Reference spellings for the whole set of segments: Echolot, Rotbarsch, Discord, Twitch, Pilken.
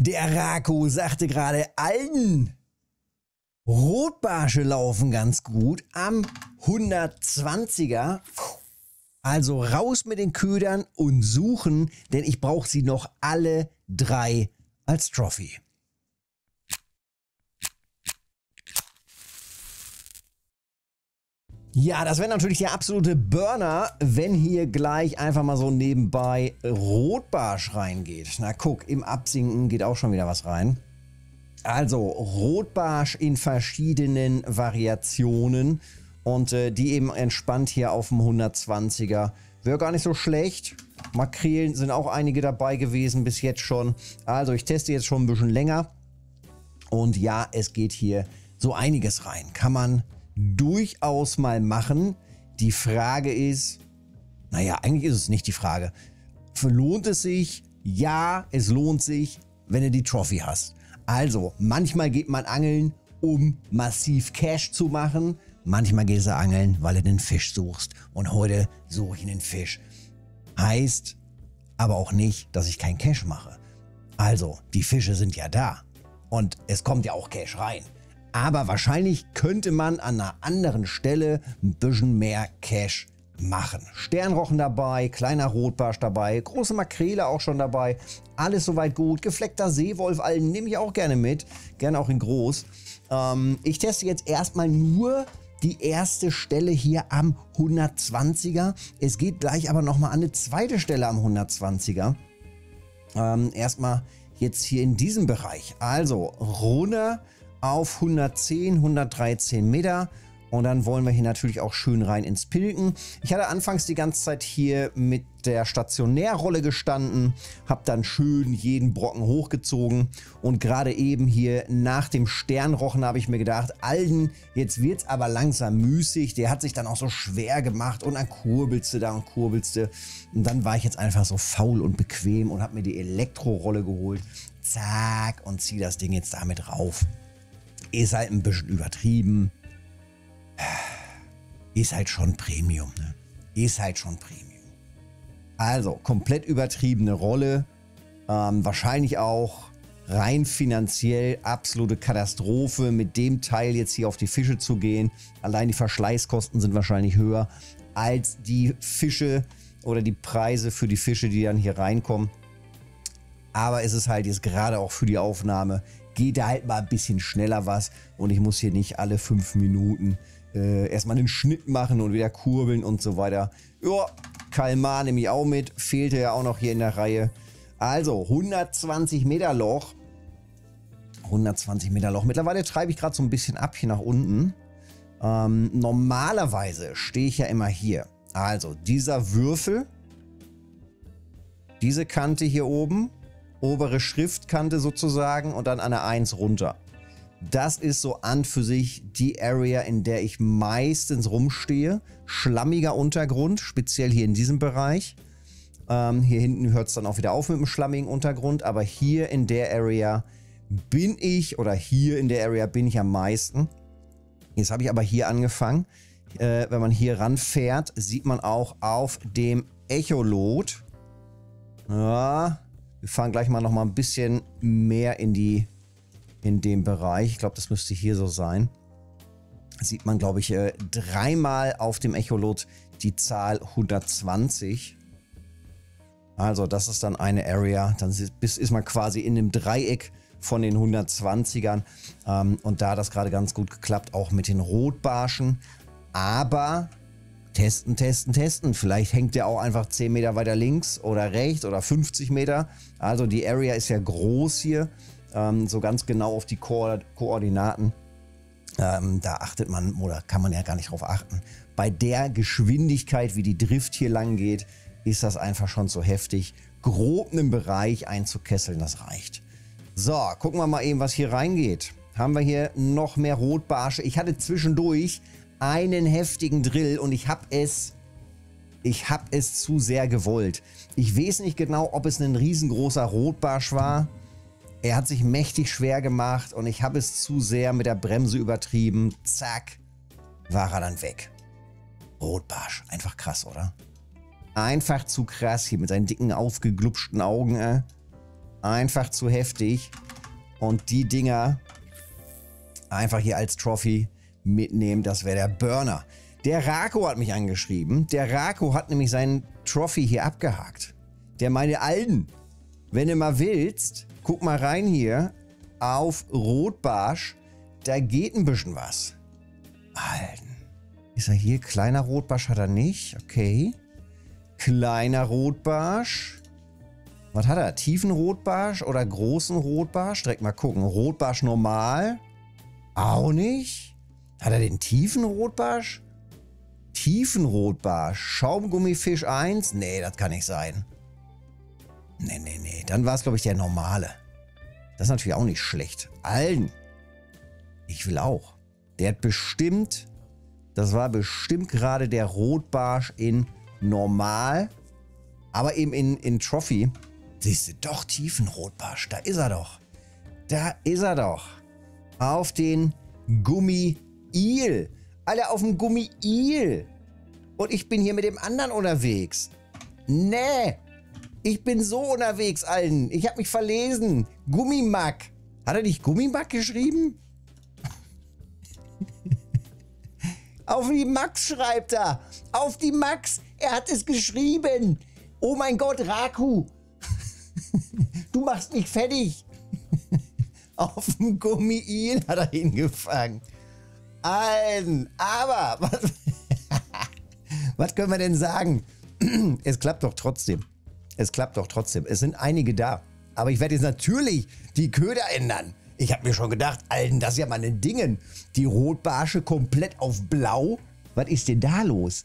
Der Rako sagte gerade, allen Rotbarsche laufen ganz gut am 120er. Also raus mit den Ködern und suchen, denn ich brauche sie noch alle drei als Trophy. Ja, das wäre natürlich der absolute Burner, wenn hier gleich einfach mal so nebenbei Rotbarsch reingeht. Na guck, im Absinken geht auch schon wieder was rein. Also Rotbarsch in verschiedenen Variationen und die eben entspannt hier auf dem 120er. Wäre gar nicht so schlecht. Makrelen sind auch einige dabei gewesen bis jetzt schon. Also ich teste jetzt schon ein bisschen länger. Und ja, es geht hier so einiges rein. Kann man durchaus mal machen. Die Frage ist, naja, eigentlich ist es nicht die Frage. Lohnt es sich? Ja, es lohnt sich, wenn du die Trophy hast. Also, manchmal geht man angeln, um massiv Cash zu machen. Manchmal gehst du angeln, weil du den Fisch suchst. Und heute suche ich den Fisch. Heißt aber auch nicht, dass ich keinen Cash mache. Also, die Fische sind ja da. Und es kommt ja auch Cash rein. Aber wahrscheinlich könnte man an einer anderen Stelle ein bisschen mehr Cash machen. Sternrochen dabei, kleiner Rotbarsch dabei, große Makrele auch schon dabei. Alles soweit gut. Gefleckter Seewolf, allen nehme ich auch gerne mit. Gerne auch in groß. Ich teste jetzt erstmal nur die erste Stelle hier am 120er. Es geht gleich aber nochmal an eine zweite Stelle am 120er. Erstmal jetzt hier in diesem Bereich. Also runter auf 110, 113 Meter. Und dann wollen wir hier natürlich auch schön rein ins Pilken. Ich hatte anfangs die ganze Zeit hier mit der Stationärrolle gestanden, habe dann schön jeden Brocken hochgezogen und gerade eben hier nach dem Sternrochen habe ich mir gedacht, Alden, jetzt wird's aber langsam müßig, der hat sich dann auch so schwer gemacht und dann kurbelste da und kurbelste und dann war ich jetzt einfach so faul und bequem und habe mir die Elektrorolle geholt, zack, und ziehe das Ding jetzt damit rauf. Ist halt ein bisschen übertrieben. Ist halt schon Premium, ne? Ist halt schon Premium. Also, komplett übertriebene Rolle. Wahrscheinlich auch rein finanziell absolute Katastrophe, mit dem Teil jetzt hier auf die Fische zu gehen. Allein die Verschleißkosten sind wahrscheinlich höher als die Fische oder die Preise für die Fische, die dann hier reinkommen. Aber es ist halt jetzt gerade auch für die Aufnahme, geht da halt mal ein bisschen schneller was und ich muss hier nicht alle 5 Minuten erstmal einen Schnitt machen und wieder kurbeln und so weiter. Ja, Kalmar nehme ich auch mit, fehlte ja auch noch hier in der Reihe. Also 120 Meter Loch. 120 Meter Loch. Mittlerweile treibe ich gerade so ein bisschen ab hier nach unten. Normalerweise stehe ich ja immer hier. Also dieser Würfel, diese Kante hier oben, obere Schriftkante sozusagen und dann an der 1 runter. Das ist so an für sich die Area, in der ich meistens rumstehe. Schlammiger Untergrund, speziell hier in diesem Bereich. Hier hinten hört es dann auch wieder auf mit dem schlammigen Untergrund, aber hier in der Area bin ich, oder hier in der Area bin ich am meisten. Jetzt habe ich aber hier angefangen. Wenn man hier ranfährt, sieht man auch auf dem Echolot. Ja, wir fahren gleich mal noch mal ein bisschen mehr in dem Bereich. Ich glaube, das müsste hier so sein. Sieht man, glaube ich, dreimal auf dem Echolot die Zahl 120. Also das ist dann eine Area. Dann ist man quasi in dem Dreieck von den 120ern. Und da hat das gerade ganz gut geklappt, auch mit den Rotbarschen. Aber testen, testen, testen. Vielleicht hängt der auch einfach 10 Meter weiter links oder rechts oder 50 Meter. Also die Area ist ja groß hier. So ganz genau auf die Koordinaten. Da achtet man, oder kann man ja gar nicht drauf achten. Bei der Geschwindigkeit, wie die Drift hier lang geht, ist das einfach schon so heftig. Grob einen Bereich einzukesseln, das reicht. So, gucken wir mal eben, was hier reingeht. Haben wir hier noch mehr Rotbarsche. Ich hatte zwischendurch einen heftigen Drill und ich habe es zu sehr gewollt. Ich weiß nicht genau, ob es ein riesengroßer Rotbarsch war. Er hat sich mächtig schwer gemacht und ich habe es zu sehr mit der Bremse übertrieben. Zack, war er dann weg. Rotbarsch, einfach krass, oder? Einfach zu krass hier mit seinen dicken, aufgeglubschten Augen. einfach zu heftig. Und die Dinger einfach hier als Trophy mitnehmen. Das wäre der Burner. Der Rako hat mich angeschrieben. Der Rako hat nämlich seinen Trophy hier abgehakt. Der meine Alten. Wenn du mal willst, guck mal rein hier auf Rotbarsch. Da geht ein bisschen was. Alten. Ist er hier? Kleiner Rotbarsch hat er nicht. Okay. Kleiner Rotbarsch. Was hat er? Tiefen Rotbarsch oder großen Rotbarsch? Direkt mal gucken. Rotbarsch normal. Auch nicht. Hat er den tiefen Rotbarsch? Tiefen Rotbarsch. Schaumgummifisch 1? Nee, das kann nicht sein. Nee, nee, nee. Dann war es, glaube ich, der normale. Das ist natürlich auch nicht schlecht. Allen. Ich will auch. Der hat bestimmt, das war bestimmt gerade der Rotbarsch in normal, aber eben in Trophy. Siehst du, doch tiefen Rotbarsch. Da ist er doch. Da ist er doch. Auf den Gummi-Il. Alle auf dem Gummi-Il. Und ich bin hier mit dem anderen unterwegs. Nee. Ich bin so unterwegs, Alten. Ich habe mich verlesen. Gummimack. Hat er nicht Gummimack geschrieben? Auf die Max schreibt er. Auf die Max. Er hat es geschrieben. Oh mein Gott, Raku. Du machst mich fertig. Auf dem Gummi-Il hat er ihn gefangen. Alten, aber was, was können wir denn sagen? Es klappt doch trotzdem. Es klappt doch trotzdem. Es sind einige da. Aber ich werde jetzt natürlich die Köder ändern. Ich habe mir schon gedacht, Alten, das ist ja mal ein Dingen. Die Rotbarsche komplett auf blau. Was ist denn da los?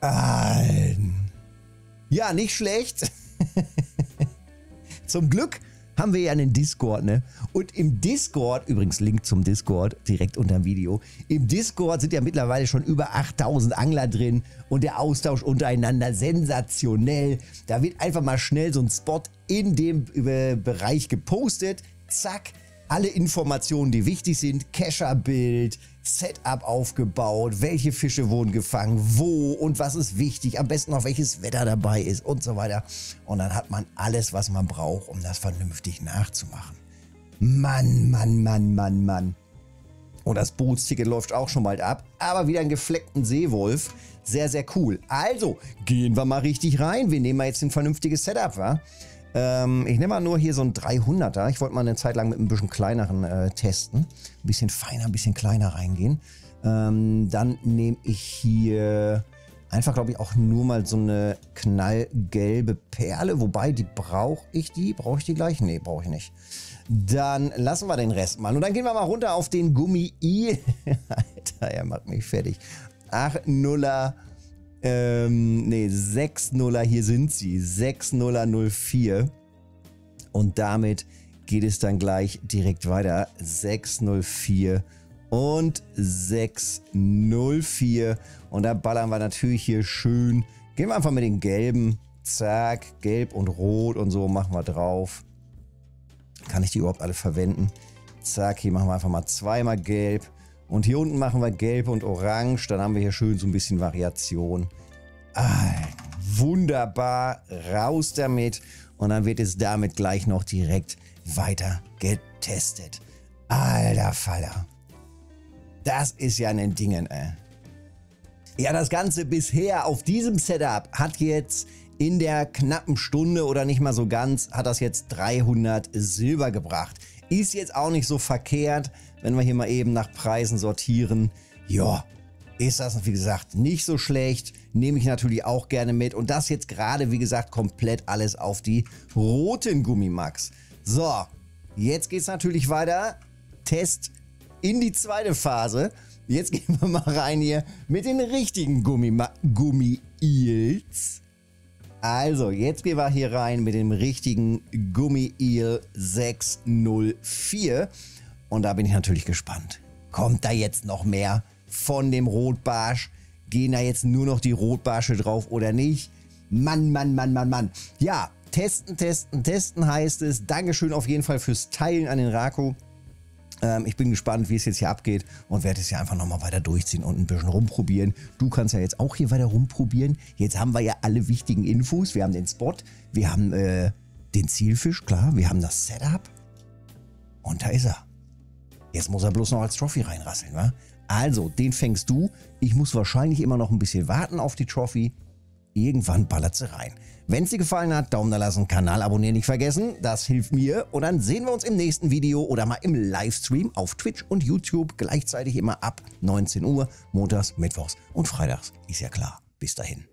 Alten. Ja, nicht schlecht. Zum Glück haben wir ja einen Discord, ne? Und im Discord, übrigens Link zum Discord, direkt unterm Video. Im Discord sind ja mittlerweile schon über 8000 Angler drin und der Austausch untereinander sensationell. Da wird einfach mal schnell so ein Spot in dem Bereich gepostet. Zack, alle Informationen, die wichtig sind. Kescherbild, Setup aufgebaut, welche Fische wurden gefangen, wo und was ist wichtig, am besten noch welches Wetter dabei ist und so weiter. Und dann hat man alles, was man braucht, um das vernünftig nachzumachen. Mann, Mann, Mann, Mann, Mann. Und das Bootsticket läuft auch schon bald ab, aber wieder einen gefleckten Seewolf. Sehr, sehr cool. Also, gehen wir mal richtig rein. Wir nehmen mal jetzt ein vernünftiges Setup, wa? Ich nehme mal nur hier so ein 300er. Ich wollte mal eine Zeit lang mit ein bisschen kleineren testen. Ein bisschen feiner, ein bisschen kleiner reingehen. Dann nehme ich hier einfach, glaube ich, auch nur mal so eine knallgelbe Perle. Wobei, die brauche ich die? Brauche ich die gleich? Nee, brauche ich nicht. Dann lassen wir den Rest mal. Und dann gehen wir mal runter auf den Gummi-I. Alter, er macht mich fertig. 8-0er. Nee, 6-0er, hier sind sie. 6-0er 04. Und damit geht es dann gleich direkt weiter. 6-04 und 6-04. Und da ballern wir natürlich hier schön. Gehen wir einfach mit den gelben. Zack, gelb und rot und so machen wir drauf. Kann ich die überhaupt alle verwenden? Zack, hier machen wir einfach mal zweimal gelb. Und hier unten machen wir gelb und orange. Dann haben wir hier schön so ein bisschen Variation. Ah, wunderbar. Raus damit. Und dann wird es damit gleich noch direkt weiter getestet. Alter Faller. Das ist ja ein Ding, ey. Ja, das Ganze bisher auf diesem Setup hat jetzt in der knappen Stunde oder nicht mal so ganz, hat das jetzt 300 Silber gebracht. Ist jetzt auch nicht so verkehrt, wenn wir hier mal eben nach Preisen sortieren. Ja, ist das, wie gesagt, nicht so schlecht. Nehme ich natürlich auch gerne mit. Und das jetzt gerade, wie gesagt, komplett alles auf die roten Gummimax. So, jetzt geht es natürlich weiter. Test in die zweite Phase. Jetzt gehen wir mal rein hier mit den richtigen Gummi-Eels. Also, jetzt gehen wir hier rein mit dem richtigen Gummi-Il 604. Und da bin ich natürlich gespannt. Kommt da jetzt noch mehr von dem Rotbarsch? Gehen da jetzt nur noch die Rotbarsche drauf oder nicht? Mann, Mann, Mann, Mann, Mann. Ja, testen, testen, testen heißt es. Dankeschön auf jeden Fall fürs Teilen an den Rako. Ich bin gespannt, wie es jetzt hier abgeht und werde es ja einfach nochmal weiter durchziehen und ein bisschen rumprobieren. Du kannst ja jetzt auch hier weiter rumprobieren. Jetzt haben wir ja alle wichtigen Infos. Wir haben den Spot, wir haben den Zielfisch, klar, wir haben das Setup. Und da ist er. Jetzt muss er bloß noch als Trophy reinrasseln, wa? Also, den fängst du. Ich muss wahrscheinlich immer noch ein bisschen warten auf die Trophy. Irgendwann ballert sie rein. Wenn es dir gefallen hat, Daumen da lassen, Kanal abonnieren nicht vergessen. Das hilft mir. Und dann sehen wir uns im nächsten Video oder mal im Livestream auf Twitch und YouTube. Gleichzeitig immer ab 19 Uhr. Montags, Mittwochs und Freitags. Ist ja klar. Bis dahin.